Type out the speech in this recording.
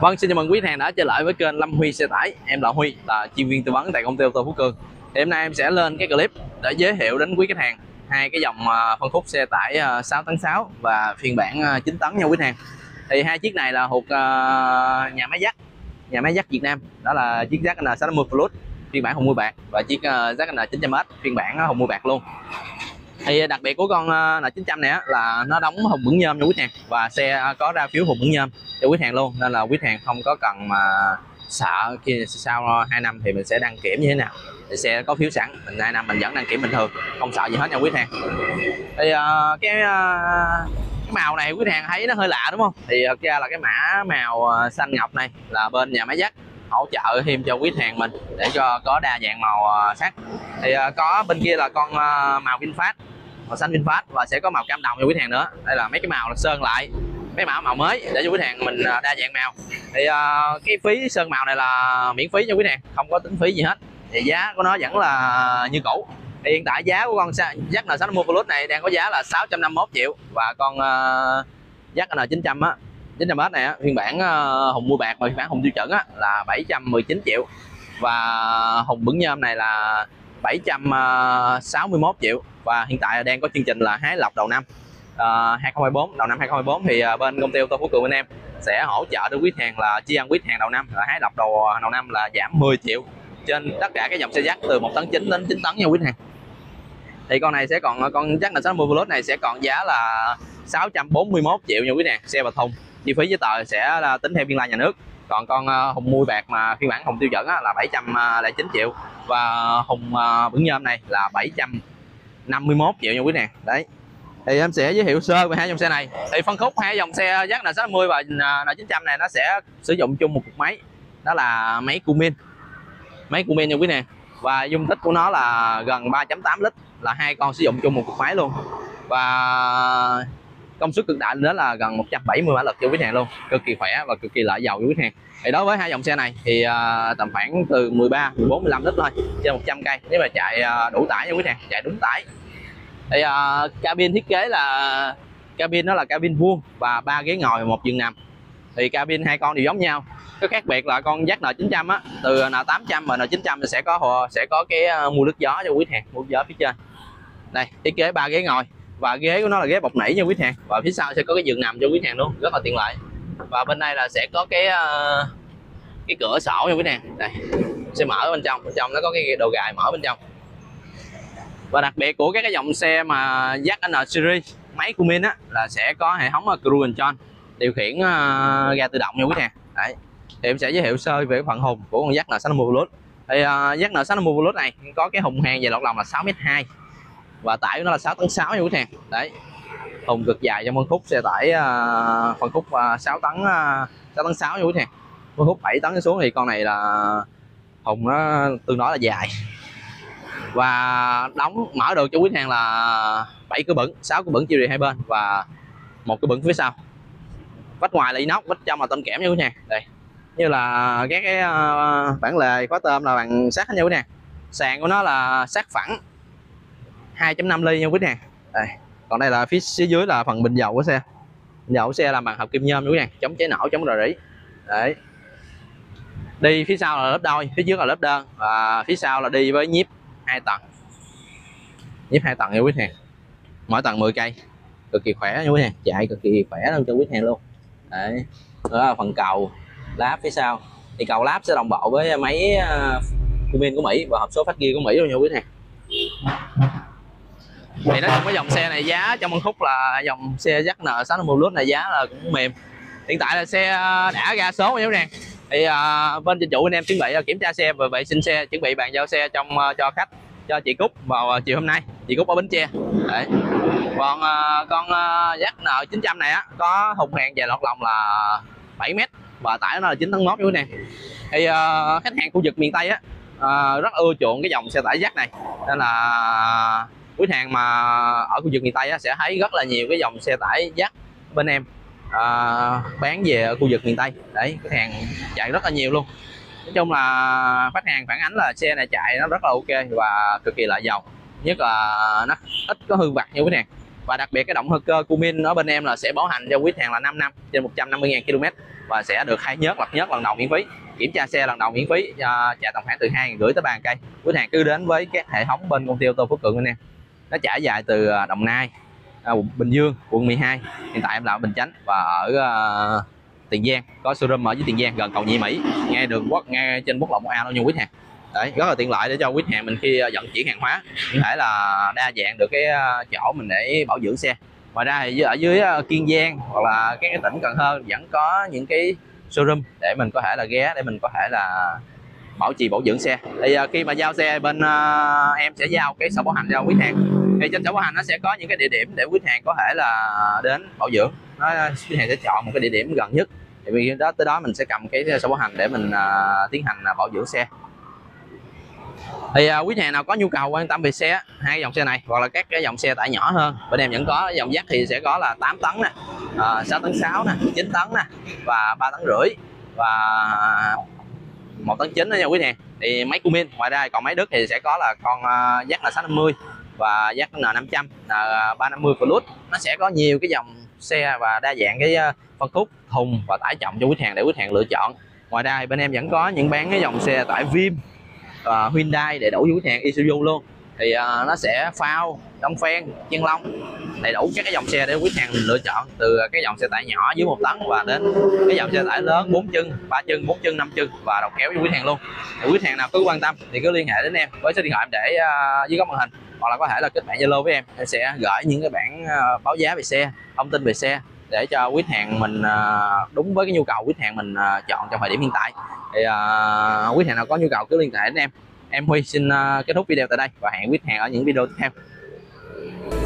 Vâng, xin chào mừng quý khách hàng đã trở lại với kênh Lâm Huy xe tải. Em là Huy, là chuyên viên tư vấn tại công ty ô tô Phú Cường. Thì hôm nay em sẽ lên cái clip để giới thiệu đến quý khách hàng hai cái dòng phân khúc xe tải 6 tấn 6 và phiên bản 9 tấn nha quý khách hàng. Thì hai chiếc này là thuộc nhà máy JAC Việt Nam, đó là chiếc JAC N650 Plus phiên bản hồng mui bạc và chiếc JAC N900S phiên bản hồng mui bạc luôn. Thì đặc biệt của con N900 này là nó đóng hùng bửng nhôm cho quý hàng và xe có ra phiếu hùng bửng nhôm cho quý hàng luôn, nên là quý hàng không có cần mà sợ khi sau 2 năm thì mình sẽ đăng kiểm như thế nào. Thì xe có phiếu sẵn, mình 2 năm mình vẫn đăng kiểm bình thường, không sợ gì hết nha quý hàng. Thì cái màu này quý hàng thấy nó hơi lạ đúng không? Thì thật ra là cái mã màu xanh ngọc này là bên nhà máy JAC hỗ trợ thêm cho quý hàng mình để cho có đa dạng màu sắc. Thì có bên kia là con màu VinFast, màu xanh VinFast, và sẽ có màu cam đồng cho quý hàng nữa. Đây là mấy cái màu là sơn lại mấy màu mới để cho quý hàng mình đa dạng màu. Thì cái phí sơn màu này là miễn phí cho quý hàng, không có tính phí gì hết. Thì giá của nó vẫn là như cũ. Thì hiện tại giá của con JAC N650 Volus này đang có giá là 651 triệu và con JAC N900 á, 900S này á, phiên bản hồng mui bạc và phiên bản hồng tiêu chuẩn á là 719 triệu và hồng bửng nhôm này là 761 triệu. Và hiện tại đang có chương trình là hái lọc đầu năm 2024, đầu năm 2024 thì bên công ty ô tô Phú Cường bên em sẽ hỗ trợ đối quý hàng là chi ăn quý hàng đầu năm là hái lọc đầu năm là giảm 10 triệu trên tất cả các dòng xe JAC từ 1 tấn 9 đến 9 tấn nha quý hàng. Thì con này sẽ còn, con JAC N650 Volus này sẽ còn giá là 641 triệu nha quý hàng, xe và thùng. Chi phí giấy tờ sẽ là tính theo biên lai nhà nước. Còn con hồng mui bạc mà phiên bản hồng tiêu chuẩn là 709 triệu và hồng bửng nhôm này là 751 triệu nha quý nè. Đấy. Thì em sẽ giới thiệu sơ về hai dòng xe này. Thì phân khúc hai dòng xe JAC N650 và N900 này nó sẽ sử dụng chung một cục máy. Đó là máy Cummins. Máy Cummins nha quý nè. Và dung tích của nó là gần 3.8 lít, là hai con sử dụng chung một cục máy luôn. Và công suất cực đại đó là gần 170 mã lực cho quý hàng luôn, cực kỳ khỏe và cực kỳ lợi dầu cho quý hàng. Thì đối với hai dòng xe này thì tầm khoảng từ 13 14 15 lít thôi trên 100 cây nếu mà chạy đủ tải cho quý hàng, chạy đúng tải. Thì cabin thiết kế là cabin nó là cabin vuông và 3 ghế ngồi 1 giường nằm. Thì cabin hai con đều giống nhau. Cái khác biệt là con JAC N900 á, từ N800 và N900 sẽ có cái mui nước gió cho quý hàng, mui gió phía trên. Đây, thiết kế 3 ghế ngồi và ghế của nó là ghế bọc nỉ nha quý hàng, và phía sau sẽ có cái giường nằm cho quý hàng luôn, rất là tiện lợi. Và bên đây là sẽ có cái cửa sổ nha quý hàng, đây sẽ mở ở bên trong, nó có cái đồ gài mở bên trong. Và đặc biệt của cái dòng xe mà JAC N series máy Cummins á là sẽ có hệ thống Cruise Control điều khiển ga tự động nha quý hàng. Đấy, thì em sẽ giới thiệu sơ về phần hùng của con JAC N650 Volus. Thì JAC N650 Volus này có cái hùng hàng dài lọt lòng là 6m2 và tải của nó là 6 tấn 6 nha quý hàng. Đấy, hùng cực dài trong phân khúc xe tải phân khúc 6 tấn 6 nha quý hàng. Phân khúc 7 tấn xuống thì con này là hùng nó tương đối là dài và đóng mở được cho quý hàng là 7 cửa bẩn, 6 cửa bẩn chiều dài hai bên và 1 cửa bẩn phía sau. Vách ngoài là inox, vách trong là tôm kẽm nha quý hàng. Đây, như là các cái bản lề khóa tôm là bằng sắt nha quý hàng. Sàn của nó là sắt phẳng 2.5 ly nha quý hàng. Đây, còn đây là phía dưới là phần bình dầu của xe. Bình dầu của xe làm bằng hợp kim nhôm nha quý hàng, chống cháy nổ, chống rò rỉ. Đấy. Đi phía sau là lớp đôi, phía trước là lớp đơn và phía sau là đi với nhíp 2 tầng. Nhíp 2 tầng nha quý hàng. Mỗi tầng 10 cây. Cực kỳ khỏe nha quý hàng, chạy cực kỳ khỏe luôn cho quý hàng luôn. Đấy. Đó là phần cầu láp phía sau. Thì cầu láp sẽ đồng bộ với máy Cummins của Mỹ và hộp số phát gear của Mỹ luôn nha quý hàng. Thì nói chung cái dòng xe này giá trong phân khúc là dòng xe JAC N650 Volus này giá là cũng mềm. Hiện tại là xe đã ra số nha quý nè. Thì bên dịch vụ anh em chuẩn bị kiểm tra xe và vệ sinh xe, chuẩn bị bàn giao xe cho khách, cho chị Cúc vào chiều hôm nay, chị Cúc ở Bến Tre. Đấy. Còn con JAC N900 này á có thùng hàng dài lọt lòng là 7m và tải nó là 9 tấn 1 nha quý nè. Thì khách hàng khu vực miền Tây á rất ưa chuộng cái dòng xe tải JAC này, nên là quý hàng mà ở khu vực miền Tây á, sẽ thấy rất là nhiều cái dòng xe tải JAC bên em bán về khu vực miền Tây. Đấy, khách hàng chạy rất là nhiều luôn. Nói chung là khách hàng phản ánh là xe này chạy nó rất là ok và cực kỳ lợi dầu, nhất là nó ít có hư vặt như quý hàng. Và đặc biệt cái động cơ Cummins ở bên em là sẽ bảo hành cho quý hàng là 5 năm trên 150.000 km. và sẽ được khai nhớt lần đầu miễn phí, kiểm tra xe lần đầu miễn phí, trả tầm khoảng từ 2.500 tới 3.000. Quý hàng cứ đến với các hệ thống bên công ty ô tô Phú Cường anh em, nó trải dài từ Đồng Nai, Bình Dương, quận 12. Hiện tại em làm ở Bình Chánh và ở Tiền Giang, có showroom ở dưới Tiền Giang gần cầu Nhị Mỹ, ngay đường quốc ngay trên quốc lộ 1A luôn nha quý hàng. Đấy, rất là tiện lợi để cho quý hàng mình khi vận chuyển hàng hóa có thể là đa dạng được cái chỗ mình để bảo dưỡng xe. Ngoài ra thì ở dưới Kiên Giang hoặc là các cái tỉnh Cần Thơ vẫn có những cái showroom để mình có thể là ghé để mình có thể là bảo trì bảo dưỡng xe. Thì khi mà giao xe bên em sẽ giao cái sổ bảo hành cho quý hàng, thì trên sổ bảo hành nó sẽ có những cái địa điểm để quý hàng có thể là đến bảo dưỡng, quý hàng sẽ chọn một cái địa điểm gần nhất, thì vì đó tới đó mình sẽ cầm cái sổ bảo hành để mình tiến hành bảo dưỡng xe. Thì quý nhà nào có nhu cầu quan tâm về xe, hai dòng xe này hoặc là các cái dòng xe tải nhỏ hơn, bên em vẫn có dòng dắt thì sẽ có là 8 tấn nè, 6 tấn 6 nè, 9 tấn nè và 3 tấn rưỡi và 1 tấn 9 đó nha quý nhà. Thì máy Cummins, ngoài ra còn máy Đức thì sẽ có là con JAC N650 và JAC N500, N350 Volus. Nó sẽ có nhiều cái dòng xe và đa dạng cái phân khúc, thùng và tải trọng cho quý hàng để quý hàng lựa chọn. Ngoài ra thì bên em vẫn có những bán cái dòng xe tải Vim, Hyundai để đủ với hàng Isuzu luôn. Thì nó sẽ phao, đóng phen, chân lông, đầy đủ các cái dòng xe để quý hàng mình lựa chọn, từ cái dòng xe tải nhỏ dưới 1 tấn và đến cái dòng xe tải lớn 4 chân, 3 chân, 4 chân, 5 chân và đầu kéo với quý hàng luôn. Thì quý hàng nào cứ quan tâm thì cứ liên hệ đến em với số điện thoại em để dưới góc màn hình, hoặc là có thể là kết bạn Zalo với em sẽ gửi những cái bản báo giá về xe, thông tin về xe để cho quý hàng mình đúng với cái nhu cầu quý hàng mình chọn trong thời điểm hiện tại. Thì quý hàng nào có nhu cầu cứ liên hệ đến em. Em Huy xin kết thúc video tại đây và hẹn quý hàng ở những video tiếp theo.